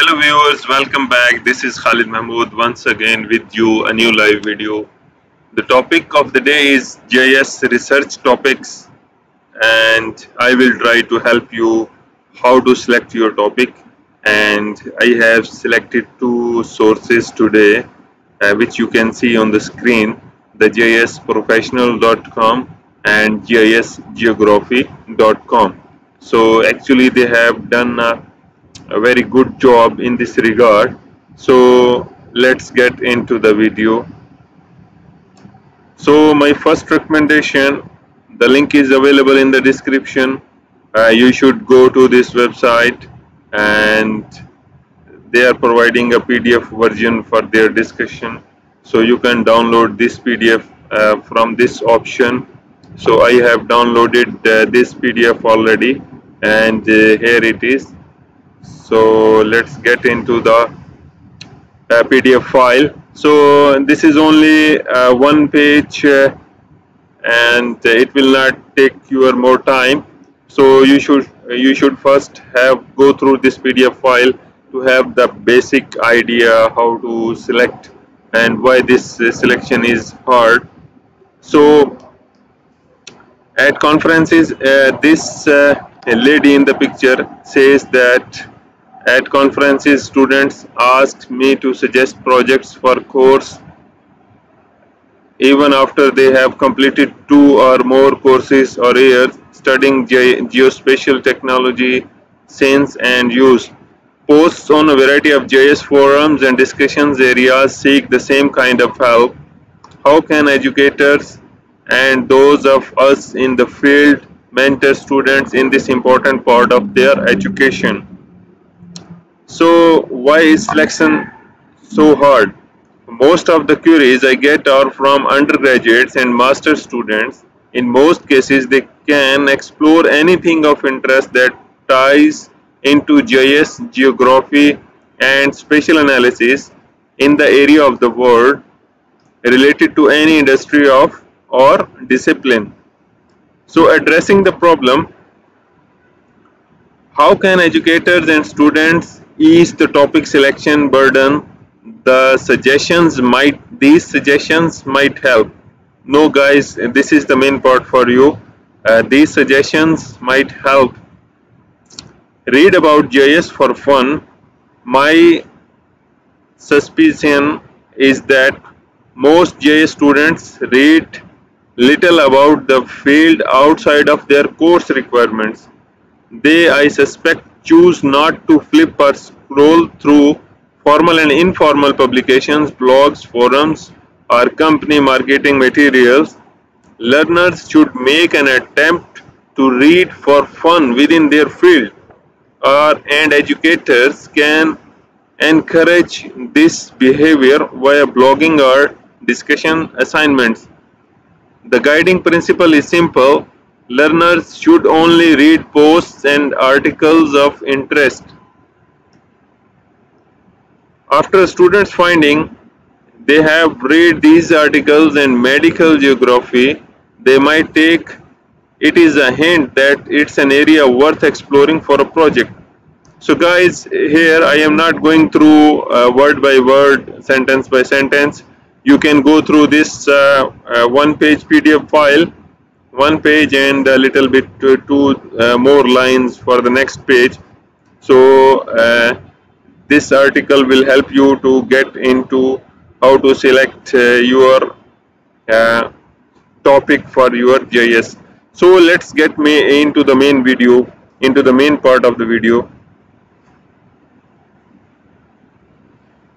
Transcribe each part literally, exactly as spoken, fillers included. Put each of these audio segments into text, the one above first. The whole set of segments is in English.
Hello viewers, welcome back. This is Khalid Mahmood once again with you, a new live video. The topic of the day is G I S research topics, and I will try to help you how to select your topic. And I have selected two sources today, uh, which you can see on the screen, the G I S professional dot com and G I S geography dot com. So actually they have done a a very good job in this regard. So let's get into the video. So my first recommendation, the link is available in the description. Uh, you should go to this website, and they are providing a P D F version for their discussion, so you can download this P D F uh, from this option. So I have downloaded uh, this P D F already, and uh, here it is. So let's get into the uh, P D F file. So this is only uh, one page, uh, and it will not take you more time. So you should you should first have go through this P D F file to have the basic idea how to select and why this uh, selection is hard. So at conferences, uh, this uh, a lady in the picture says that at conferences students asked me to suggest projects for course even after they have completed two or more courses or years studying ge geospatial technology, sense and use. Posts on a variety of G I S forums and discussions areas seek the same kind of help. How can educators and those of us in the field mentor students in this important part of their education? So why is selection so hard? Most of the queries I get are from undergraduates and master's students. In most cases they can explore anything of interest that ties into G I S, geography and spatial analysis in the area of the world related to any industry of or discipline. So addressing the problem, how can educators and students ease the topic selection burden? The suggestions might, these suggestions might help. No guys, this is the main part for you. Uh, these suggestions might help. Read about G I S for fun. My suspicion is that most G I S students read little about the field outside of their course requirements. They, I suspect, choose not to flip or scroll through formal and informal publications, blogs, forums, or company marketing materials. Learners should make an attempt to read for fun within their field, or and educators can encourage this behavior via blogging or discussion assignments. The guiding principle is simple. Learners should only read posts and articles of interest. After students' finding, they have read these articles in medical geography, they might take it is a hint that it's an area worth exploring for a project. So guys, here I am not going through uh, word by word, sentence by sentence. You can go through this uh, uh, one page P D F file, one page and a little bit uh, two uh, more lines for the next page. So uh, this article will help you to get into how to select uh, your uh, topic for your G I S. So let's get me into the main video, into the main part of the video.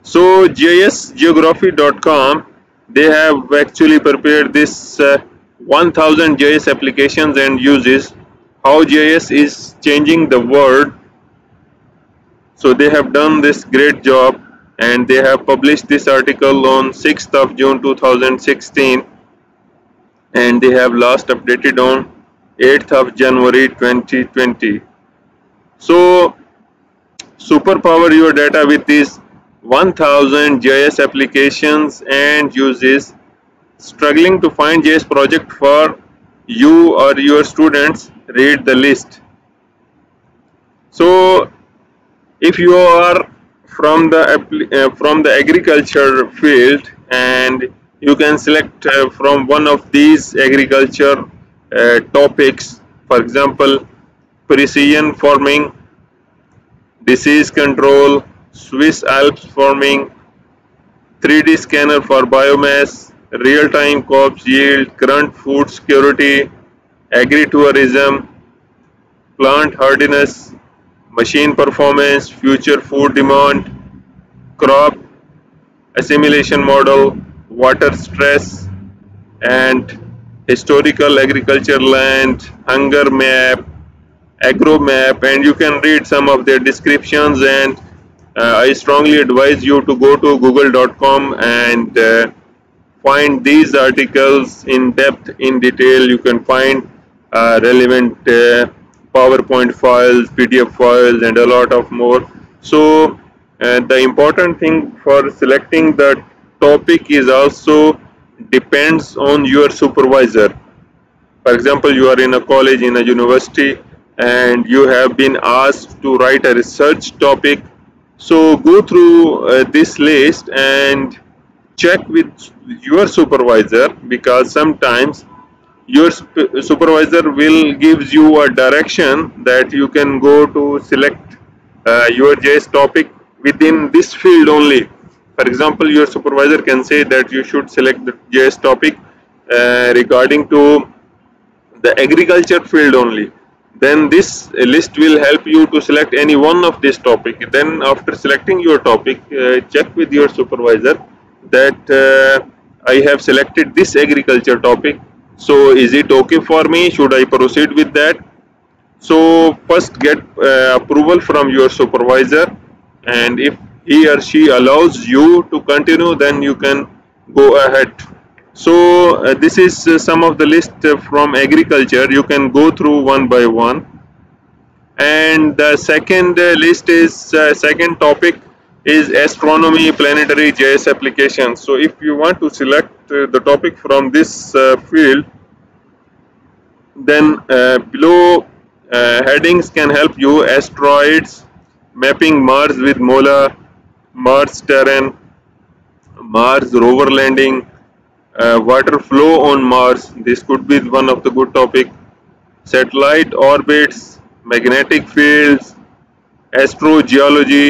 So G I S geography dot com, they have actually prepared this uh, one thousand G I S applications and uses, how G I S is changing the world. So they have done this great job, and they have published this article on sixth of June two thousand sixteen, and they have last updated on eighth of January twenty twenty. So superpower your data with this one thousand G I S applications and uses. Struggling to find G I S project for you or your students? Read the list. So if you are from the uh, from the agriculture field, and you can select uh, from one of these agriculture uh, topics. For example, precision farming, disease control, Swiss Alps farming, three D scanner for biomass, real-time crops yield, current food security, agri-tourism, plant hardiness, machine performance, future food demand, crop assimilation model, water stress, and historical agriculture land, hunger map, agro map, and you can read some of their descriptions. And Uh, I strongly advise you to go to google dot com and uh, find these articles in depth, in detail. You can find uh, relevant uh, PowerPoint files, P D F files, and a lot of more. So uh, the important thing for selecting the topic is also depends on your supervisor. For example, you are in a college, in a university, and you have been asked to write a research topic. So go through uh, this list and check with your supervisor, because sometimes your supervisor will gives you a direction that you can go to select uh, your G I S topic within this field only. For example, your supervisor can say that you should select the G I S topic uh, regarding to the agriculture field only. Then this list will help you to select any one of this topic. Then after selecting your topic, uh, check with your supervisor that uh, I have selected this agriculture topic, so is it okay for me, should I proceed with that? So first get uh, approval from your supervisor, and if he or she allows you to continue, then you can go ahead. So uh, this is uh, some of the list uh, from agriculture. You can go through one by one. And the second uh, list is uh, second topic is astronomy, planetary G I S applications. So if you want to select uh, the topic from this uh, field, then uh, below uh, headings can help you: asteroids, mapping Mars with MOLA, Mars terrain, Mars rover landing, Uh, water flow on Mars, this could be one of the good topic, satellite orbits, magnetic fields, astrogeology,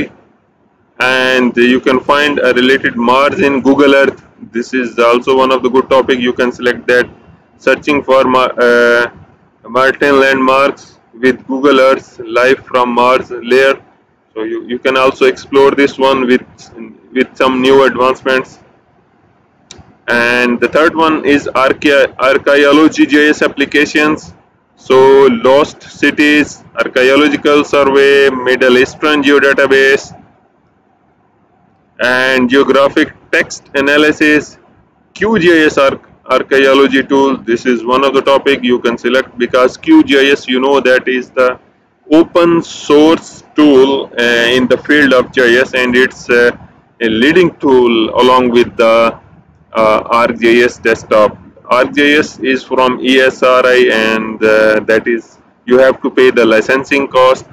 and you can find a related Mars in Google Earth. This is also one of the good topic, you can select that. Searching for uh, Martian landmarks with Google Earth's life from Mars layer. So you, you can also explore this one with with some new advancements. And the third one is archaeology G I S applications. So lost cities, archaeological survey, Middle Eastern geodatabase, and geographic text analysis, Q G I S arch archaeology tool. This is one of the topic you can select, because Q G I S, you know, that is the open source tool uh, in the field of G I S, and it's uh, a leading tool along with the Uh, ArcGIS desktop. ArcGIS is from E S R I, and uh, that is, you have to pay the licensing cost.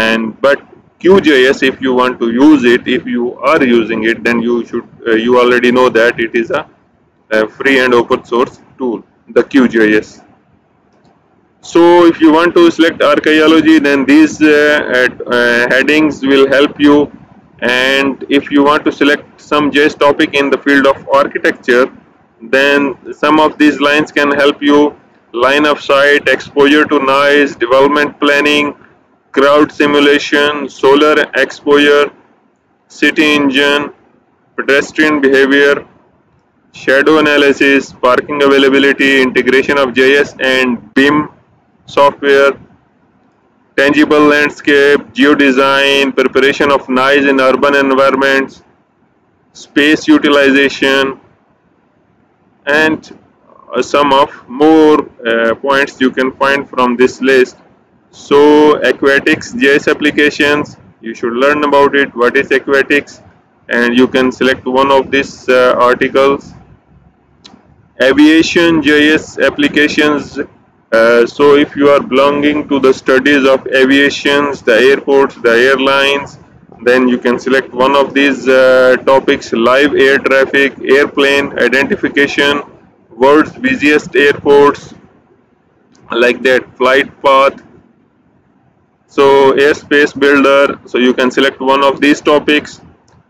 And but Q G I S, if you want to use it, if you are using it, then you should uh, you already know that it is a, a free and open source tool, the Q G I S. So if you want to select archaeology, then these uh, uh, headings will help you. And if you want to select some G I S topic in the field of architecture, then some of these lines can help you: line of sight, exposure to noise, development planning, crowd simulation, solar exposure, city engine, pedestrian behavior, shadow analysis, parking availability, integration of G I S and B I M software, tangible landscape, geodesign, preparation of noise in urban environments, space utilization, and uh, some of more uh, points you can find from this list. So aquatics G I S applications, you should learn about it, what is aquatics, and you can select one of these uh, articles. Aviation G I S applications. Uh, so if you are belonging to the studies of aviations, the airports, the airlines, Then you can select one of these uh, topics: live air traffic, airplane identification, world's busiest airports, like that, flight path, so airspace builder. So you can select one of these topics.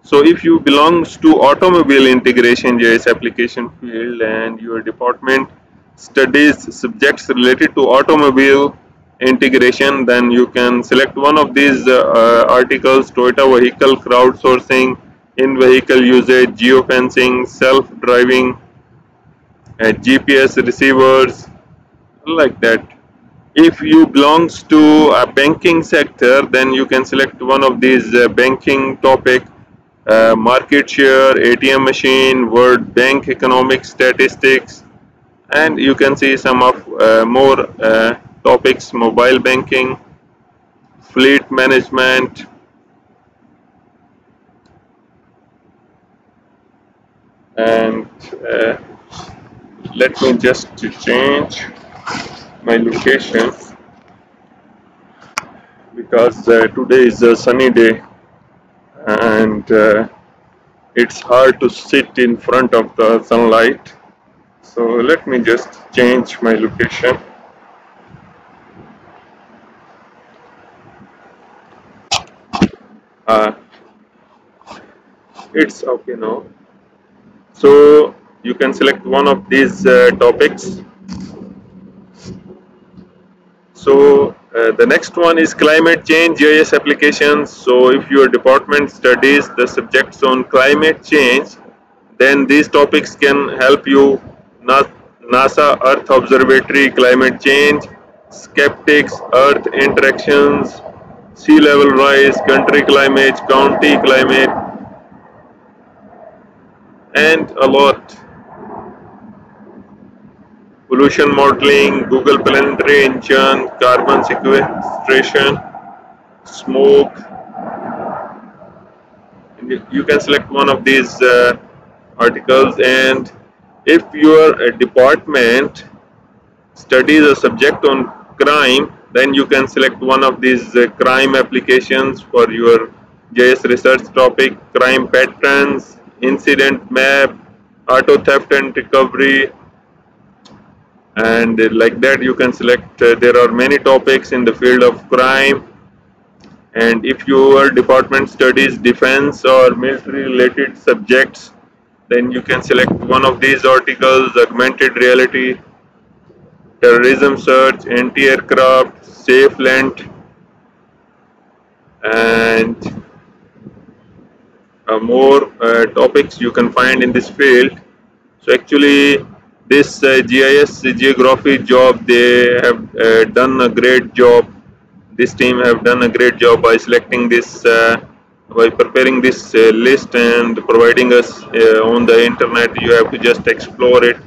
So if you belongs to automobile integration G I S application field and your department studies subjects related to automobile integration, then you can select one of these uh, articles: Toyota vehicle crowdsourcing, in vehicle usage, geofencing, self driving, uh, G P S receivers, like that. If you belongs to a banking sector, then you can select one of these uh, banking topic: uh, market share, A T M machine, World Bank economic statistics, and you can see some of uh, more uh, topics: mobile banking, fleet management, and uh, let me just change my location because uh, today is a sunny day and uh, it's hard to sit in front of the sunlight. So let me just change my location. Uh, it's okay now. So you can select one of these uh, topics. So uh, the next one is climate change G I S applications. So if your department studies the subjects on climate change, then these topics can help you: NASA Earth Observatory, climate change; skeptics, Earth interactions; sea level rise, country climate, county climate, and a lot. Pollution modeling, Google planetary engine, carbon sequestration, smoke. You can select one of these uh, articles. And if your department studies a subject on crime, then you can select one of these uh, crime applications for your G I S research topic: crime patterns, incident map, auto theft and recovery, and like that. You can select uh, there are many topics in the field of crime. And if your department studies defense or military related subjects, then you can select one of these articles: augmented reality, terrorism search, anti-aircraft, safe land, and uh, more uh, topics you can find in this field. So actually this uh, G I S geography job, they have uh, done a great job. This team have done a great job by selecting this, uh, by preparing this uh, list and providing us uh, on the internet. You have to just explore it.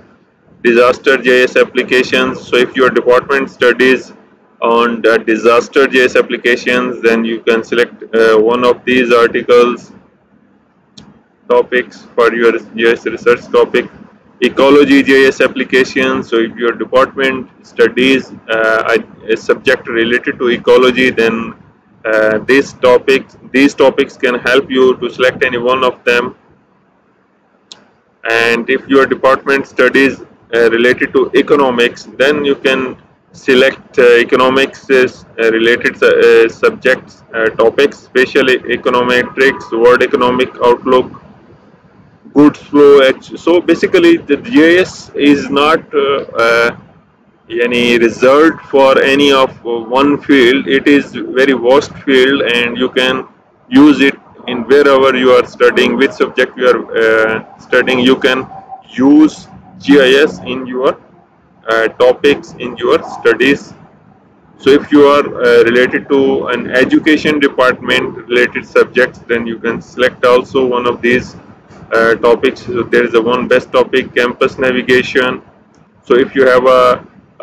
Disaster G I S applications. So if your department studies on the disaster G I S applications, then you can select uh, one of these articles topics for your G I S research topic. Ecology G I S applications. So if your department studies uh, a subject related to ecology, then uh, these topics these topics can help you to select any one of them. And if your department studies Uh, related to economics, then you can select uh, economics uh, related uh, subjects uh, topics: spatial econometrics, world economic outlook, goods flow. So basically the G I S is not uh, uh, any result for any of one field. It is very vast field and you can use it in wherever you are studying, which subject you are uh, studying. You can use G I S in your uh, topics, in your studies. So if you are uh, related to an education department related subjects, then you can select also one of these uh, topics. So there is a one best topic: campus navigation. So if you have a,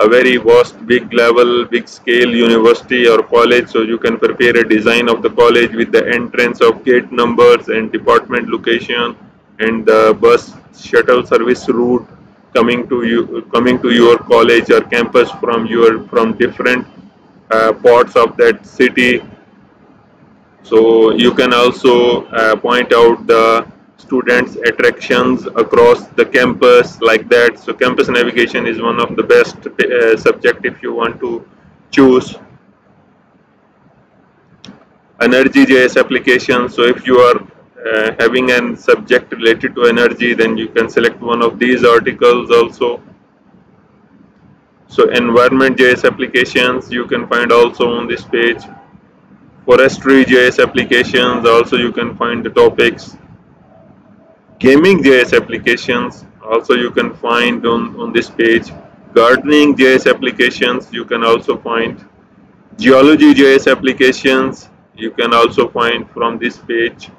a very vast, big level, big scale university or college, so you can prepare a design of the college with the entrance of gate numbers and department location and the bus shuttle service route coming to you coming to your college or campus from your from different uh, parts of that city. So you can also uh, point out the students' attractions across the campus, like that. So campus navigation is one of the best uh, subject if you want to choose. Energy G I S application. So if you are uh, having a subject related to energy, then you can select one of these articles also. So environment G I S applications you can find also on this page. Forestry G I S applications also you can find the topics. Gaming G I S applications also you can find on, on this page. Gardening G I S applications you can also find. Geology G I S applications you can also find from this page.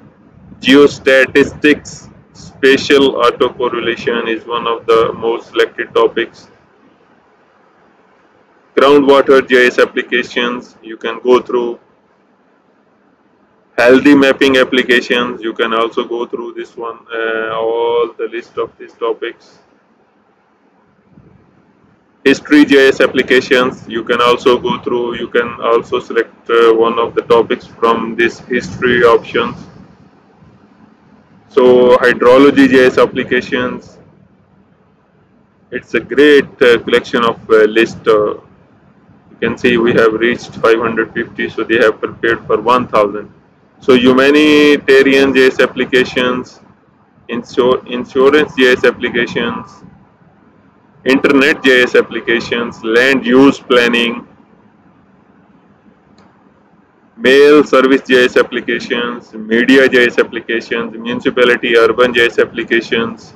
Geostatistics, spatial autocorrelation is one of the most selected topics. Groundwater G I S applications you can go through. Healthy mapping applications, you can also go through this one, uh, all the list of these topics. History G I S applications, you can also go through, you can also select uh, one of the topics from this history options. So hydrology G I S applications, it's a great uh, collection of uh, list. Uh, you can see we have reached five hundred fifty, so they have prepared for one thousand. So humanitarian G I S applications, insur insurance G I S applications, internet G I S applications, land use planning, mail service G I S applications, media G I S applications, municipality urban G I S applications,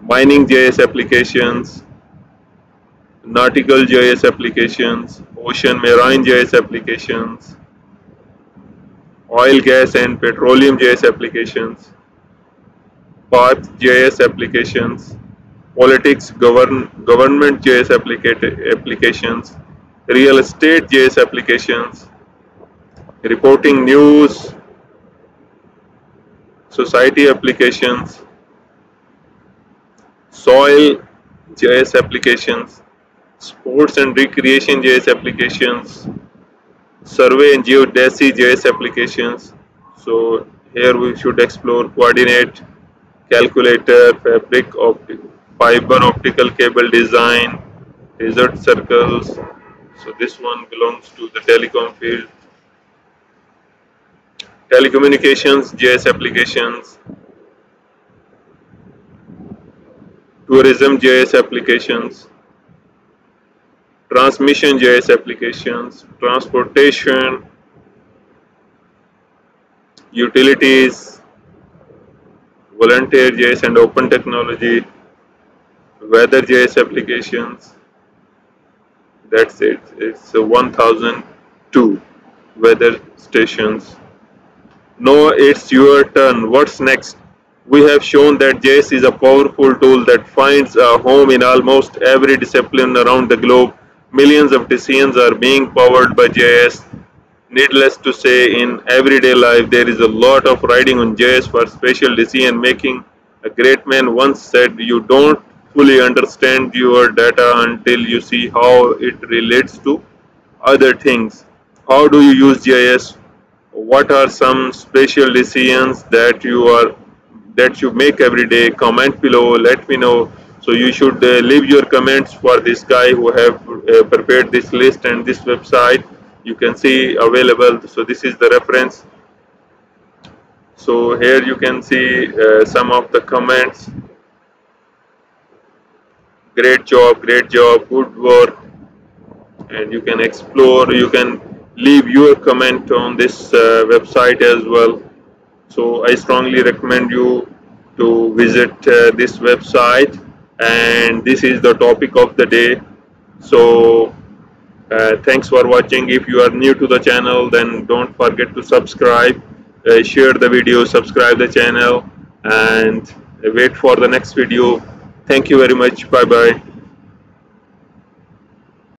mining G I S applications, nautical G I S applications, ocean marine G I S applications, oil, gas and petroleum G I S applications, path G I S applications, politics, govern, government G I S applications, real estate G I S applications, reporting news, society applications, soil G I S applications, sports and recreation G I S applications, survey and geodesy G I S applications. So here we should explore coordinate, calculator, fabric, optic, fiber optical cable design, desert circles. So this one belongs to the telecom field. Telecommunications G I S applications, tourism G I S applications, transmission G I S applications, transportation, utilities, volunteer G I S and open technology, weather G I S applications. That's it. It's one thousand two weather stations. No, it's your turn. What's next? We have shown that G I S is a powerful tool that finds a home in almost every discipline around the globe. Millions of decisions are being powered by G I S. Needless to say, in everyday life, there is a lot of riding on G I S for spatial decision making. A great man once said, you don't fully understand your data until you see how it relates to other things. How do you use G I S? What are some spatial decisions that you are that you make every day? Comment below, let me know. So you should uh, leave your comments for this guy who have uh, prepared this list and this website. You can see available. So this is the reference. So here you can see uh, some of the comments. Great job, great job, good work. And you can explore, you can leave your comment on this uh, website as well. So I strongly recommend you to visit uh, this website. And this is the topic of the day. So uh, thanks for watching. If you are new to the channel, then don't forget to subscribe, uh, share the video, subscribe the channel, and wait for the next video. Thank you very much. Bye bye.